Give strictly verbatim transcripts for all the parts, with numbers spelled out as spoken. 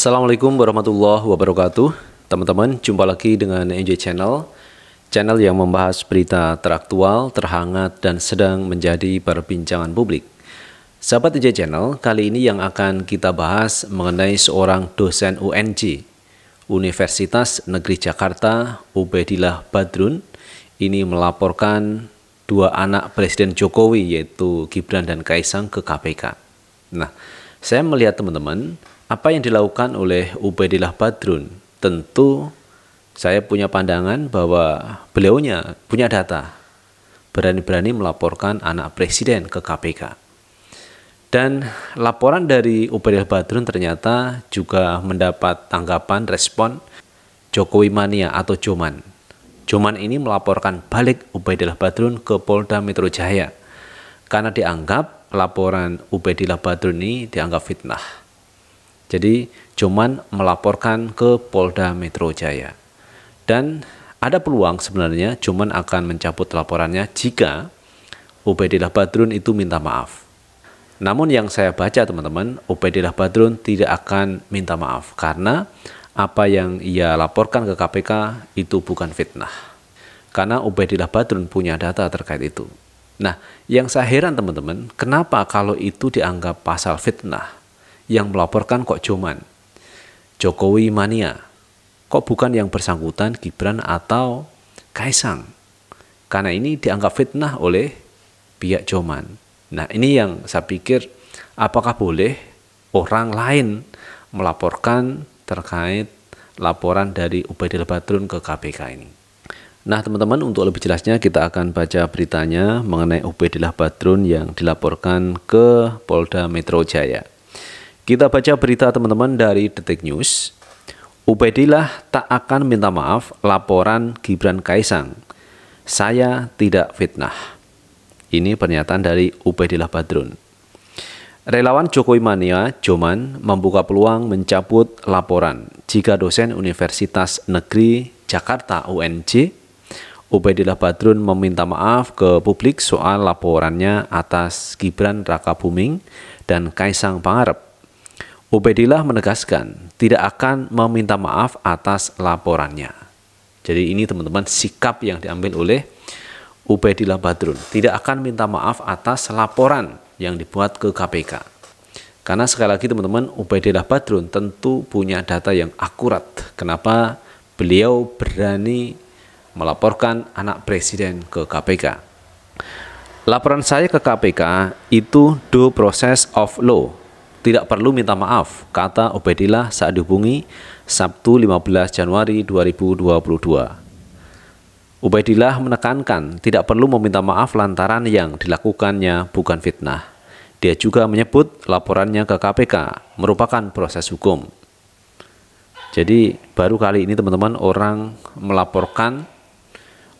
Assalamualaikum warahmatullahi wabarakatuh. Teman-teman, jumpa lagi dengan U N J Channel, channel yang membahas berita teraktual, terhangat, dan sedang menjadi perbincangan publik. Sahabat U N J Channel, kali ini yang akan kita bahas mengenai seorang dosen U N J, Universitas Negeri Jakarta, Ubedillah Badrun, ini melaporkan dua anak Presiden Jokowi, yaitu Gibran dan Kaesang, ke K P K. Nah, saya melihat teman-teman, apa yang dilakukan oleh Ubedillah Badrun, tentu saya punya pandangan bahwa beliaunya punya data, berani-berani melaporkan anak presiden ke K P K. Dan laporan dari Ubedillah Badrun ternyata juga mendapat tanggapan respon Jokowi Mania atau Joman. Joman ini melaporkan balik Ubedillah Badrun ke Polda Metro Jaya karena dianggap laporan Ubedillah Badrun ini dianggap fitnah. Jadi Joman melaporkan ke Polda Metro Jaya. Dan ada peluang sebenarnya Joman akan mencabut laporannya jika Ubedillah Badrun itu minta maaf. Namun yang saya baca teman-teman, Ubedillah Badrun tidak akan minta maaf karena apa yang ia laporkan ke K P K itu bukan fitnah. Karena Ubedillah Badrun punya data terkait itu. Nah, yang saya heran teman-teman, kenapa kalau itu dianggap pasal fitnah? Yang melaporkan kok Joman, Jokowi Mania, kok bukan yang bersangkutan Gibran atau Kaesang, karena ini dianggap fitnah oleh pihak Joman. Nah, ini yang saya pikir, apakah boleh orang lain melaporkan terkait laporan dari Ubedillah Badrun ke K P K ini. Nah teman-teman, untuk lebih jelasnya kita akan baca beritanya mengenai Ubedillah Badrun yang dilaporkan ke Polda Metro Jaya. Kita baca berita teman-teman dari Detik News. Ubedillah tak akan minta maaf laporan Gibran Kaesang. Saya tidak fitnah. Ini pernyataan dari Ubedillah Badrun. Relawan Jokowi Mania, Joman, membuka peluang mencabut laporan jika dosen Universitas Negeri Jakarta U N J, Ubedillah Badrun, meminta maaf ke publik soal laporannya atas Gibran Rakabuming dan Kaesang Pangarep. Ubedillah menegaskan tidak akan meminta maaf atas laporannya. Jadi ini teman-teman sikap yang diambil oleh Ubedillah Badrun. Tidak akan minta maaf atas laporan yang dibuat ke K P K. Karena sekali lagi teman-teman, Ubedillah Badrun tentu punya data yang akurat. Kenapa beliau berani melaporkan anak presiden ke K P K. Laporan saya ke K P K itu due process of law. Tidak perlu minta maaf, kata Ubedillah saat dihubungi Sabtu lima belas Januari dua ribu dua puluh dua. Ubedillah menekankan tidak perlu meminta maaf lantaran yang dilakukannya bukan fitnah. Dia juga menyebut laporannya ke K P K merupakan proses hukum. Jadi baru kali ini teman-teman orang melaporkan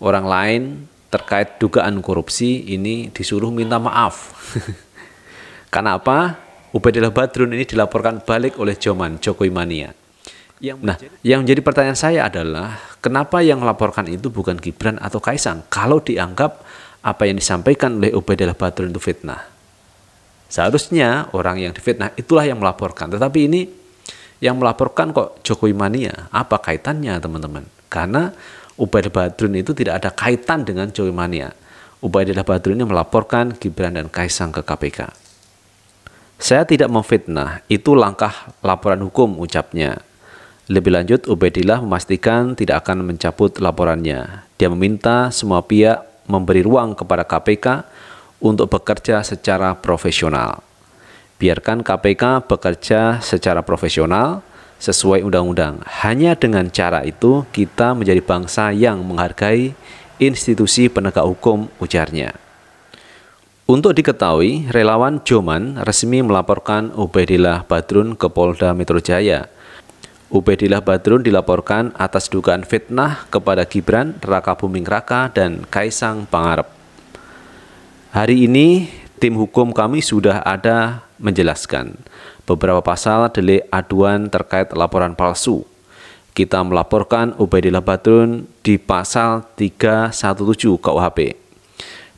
orang lain terkait dugaan korupsi ini disuruh minta maaf. Karena apa? Ubedillah Badrun ini dilaporkan balik oleh Joman, Jokowi Mania. Nah, yang menjadi pertanyaan saya adalah kenapa yang melaporkan itu bukan Gibran atau Kaesang kalau dianggap apa yang disampaikan oleh Ubedillah Badrun itu fitnah. Seharusnya orang yang difitnah itulah yang melaporkan. Tetapi ini yang melaporkan kok Jokowi Mania. Apa kaitannya teman-teman? Karena Ubedillah Badrun itu tidak ada kaitan dengan Jokowi Mania. Ubedillah Badrun ini melaporkan Gibran dan Kaesang ke K P K. Saya tidak memfitnah, itu langkah laporan hukum, ucapnya. Lebih lanjut, Ubedillah memastikan tidak akan mencabut laporannya. Dia meminta semua pihak memberi ruang kepada K P K untuk bekerja secara profesional. Biarkan K P K bekerja secara profesional sesuai undang-undang. Hanya dengan cara itu kita menjadi bangsa yang menghargai institusi penegak hukum, ujarnya. Untuk diketahui, relawan Joman resmi melaporkan Ubedillah Badrun ke Polda Metro Jaya. Ubedillah Badrun dilaporkan atas dugaan fitnah kepada Gibran Rakabuming Raka dan Kaesang Pangarep. Hari ini, tim hukum kami sudah ada menjelaskan beberapa pasal delik aduan terkait laporan palsu. Kita melaporkan Ubedillah Badrun di pasal tiga satu tujuh K U H P.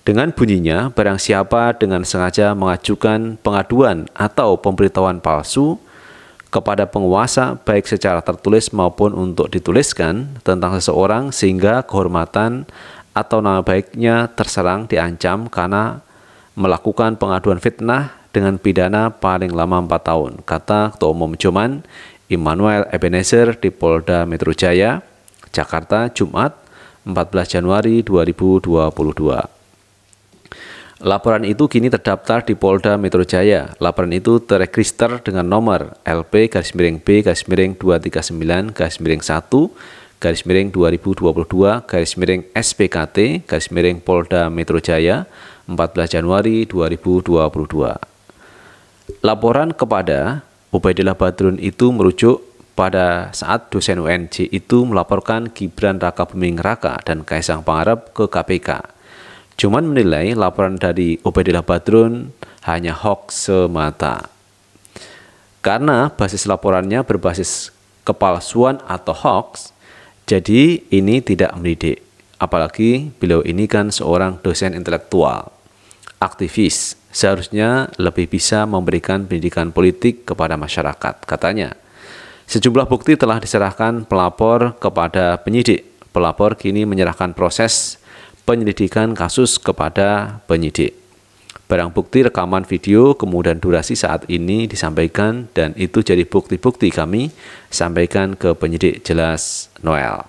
Dengan bunyinya, barang siapa dengan sengaja mengajukan pengaduan atau pemberitahuan palsu kepada penguasa baik secara tertulis maupun untuk dituliskan tentang seseorang sehingga kehormatan atau nama baiknya terserang diancam karena melakukan pengaduan fitnah dengan pidana paling lama empat tahun, kata Ketua Umum Joman Immanuel Ebenezer di Polda Metro Jaya, Jakarta, Jumat empat belas Januari dua ribu dua puluh dua. Laporan itu kini terdaftar di Polda Metro Jaya. Laporan itu terregister dengan nomor L P garis miring B garis miring dua tiga sembilan garis miring satu garis miring dua ribu dua puluh dua garis miring S P K T garis miring Polda Metro Jaya empat belas Januari dua ribu dua puluh dua. Laporan kepada Ubedillah Badrun itu merujuk pada saat dosen U N J itu melaporkan Gibran Rakabuming Raka dan Kaesang Pangarep ke K P K. Joman menilai laporan dari Ubedillah Badrun hanya hoax semata. Karena basis laporannya berbasis kepalsuan atau hoax, jadi ini tidak mendidik. Apalagi beliau ini kan seorang dosen intelektual, aktivis, seharusnya lebih bisa memberikan pendidikan politik kepada masyarakat, katanya. Sejumlah bukti telah diserahkan pelapor kepada penyidik. Pelapor kini menyerahkan proses penyelidikan kasus kepada penyidik. Barang bukti rekaman video kemudian durasi saat ini disampaikan dan itu jadi bukti-bukti kami sampaikan ke penyidik, jelas Noel.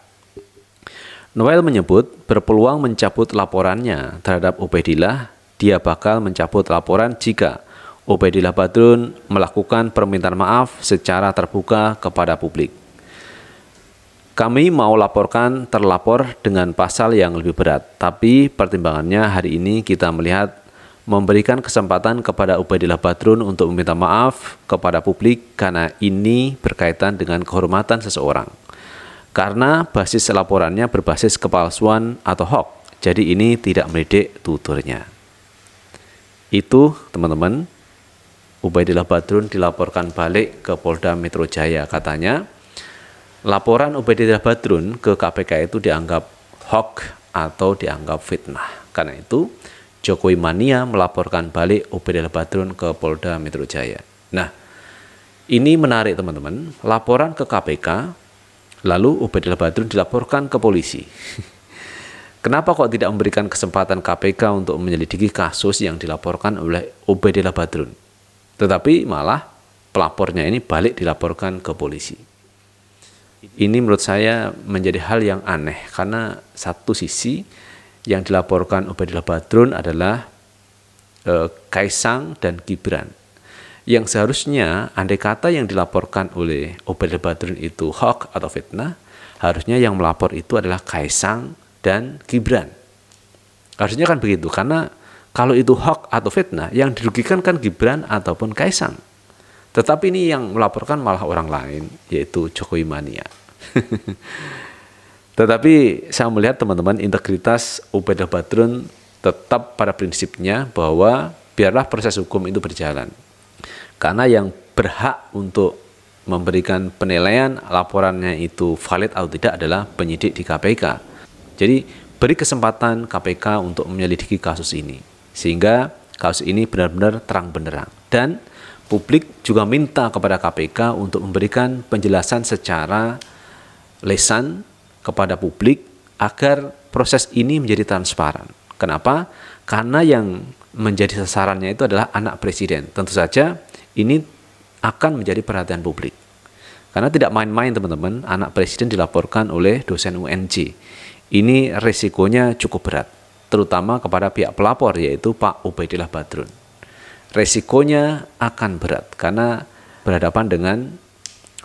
Noel menyebut berpeluang mencabut laporannya terhadap Ubedillah. Dia bakal mencabut laporan jika Ubedillah Badrun melakukan permintaan maaf secara terbuka kepada publik. Kami mau laporkan terlapor dengan pasal yang lebih berat, tapi pertimbangannya hari ini kita melihat memberikan kesempatan kepada Ubedillah Badrun untuk meminta maaf kepada publik karena ini berkaitan dengan kehormatan seseorang. Karena basis laporannya berbasis kepalsuan atau hoax, jadi ini tidak mendidik, tuturnya. Itu teman-teman, Ubedillah Badrun dilaporkan balik ke Polda Metro Jaya, katanya. Laporan Ubedillah Badrun ke K P K itu dianggap hoax atau dianggap fitnah. Karena itu, Jokowi Mania melaporkan balik Ubedillah Badrun ke Polda Metro Jaya. Nah, ini menarik teman-teman. Laporan ke K P K, lalu Ubedillah Badrun dilaporkan ke polisi. Kenapa kok tidak memberikan kesempatan K P K untuk menyelidiki kasus yang dilaporkan oleh Ubedillah Badrun? Tetapi malah pelapornya ini balik dilaporkan ke polisi. Ini menurut saya menjadi hal yang aneh karena satu sisi yang dilaporkan Ubedillah Badrun adalah e, Kaesang dan Gibran. Yang seharusnya andai kata yang dilaporkan oleh Ubedillah Badrun itu hoax atau fitnah, harusnya yang melapor itu adalah Kaesang dan Gibran. Harusnya kan begitu, karena kalau itu hoax atau fitnah yang dirugikan kan Gibran ataupun Kaesang. Tetapi ini yang melaporkan malah orang lain, yaitu Jokowi Mania. Tetapi saya melihat teman-teman, integritas Ubedillah Badrun tetap pada prinsipnya bahwa biarlah proses hukum itu berjalan. Karena yang berhak untuk memberikan penilaian laporannya itu valid atau tidak adalah penyidik di K P K. Jadi beri kesempatan K P K untuk menyelidiki kasus ini. Sehingga kasus ini benar-benar terang benderang. Dan publik juga minta kepada K P K untuk memberikan penjelasan secara lesan kepada publik agar proses ini menjadi transparan. Kenapa? Karena yang menjadi sasarannya itu adalah anak presiden. Tentu saja ini akan menjadi perhatian publik. Karena tidak main-main teman-teman, anak presiden dilaporkan oleh dosen U N J. Ini resikonya cukup berat, terutama kepada pihak pelapor yaitu Pak Ubedillah Badrun. Resikonya akan berat karena berhadapan dengan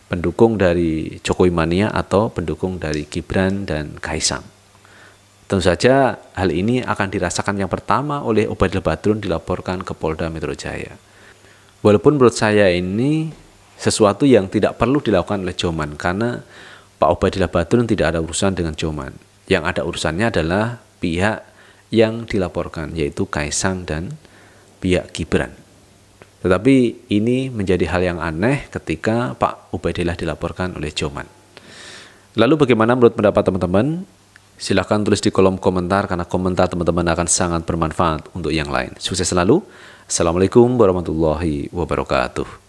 pendukung dari Jokowi Mania atau pendukung dari Gibran dan Kaesang. Tentu saja hal ini akan dirasakan yang pertama oleh Ubedillah Badrun dilaporkan ke Polda Metro Jaya. Walaupun menurut saya ini sesuatu yang tidak perlu dilakukan oleh Joman karena Pak Ubedillah Badrun tidak ada urusan dengan Joman. Yang ada urusannya adalah pihak yang dilaporkan yaitu Kaesang dan pihak Gibran. Tetapi ini menjadi hal yang aneh ketika Pak Ubedillah dilaporkan oleh Joman. Lalu bagaimana menurut pendapat teman-teman? Silahkan tulis di kolom komentar karena komentar teman-teman akan sangat bermanfaat untuk yang lain. Sukses selalu. Assalamualaikum warahmatullahi wabarakatuh.